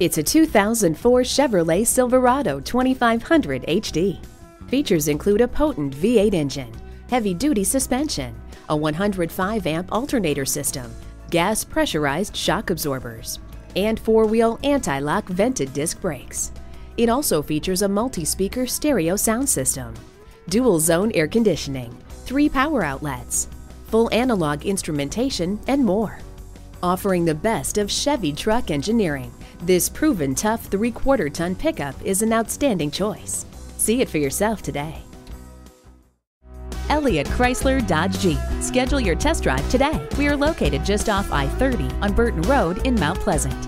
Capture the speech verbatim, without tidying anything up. It's a two thousand four Chevrolet Silverado twenty-five hundred H D. Features include a potent V eight engine, heavy-duty suspension, a one hundred five amp alternator system, gas pressurized shock absorbers, and four-wheel anti-lock vented disc brakes. It also features a multi-speaker stereo sound system, dual-zone air conditioning, three power outlets, full analog instrumentation, and more. Offering the best of Chevy truck engineering, this proven tough three-quarter ton pickup is an outstanding choice. See it for yourself today. Elliott Chrysler Dodge Jeep. Schedule your test drive today. We are located just off I thirty on Burton Road in Mount Pleasant.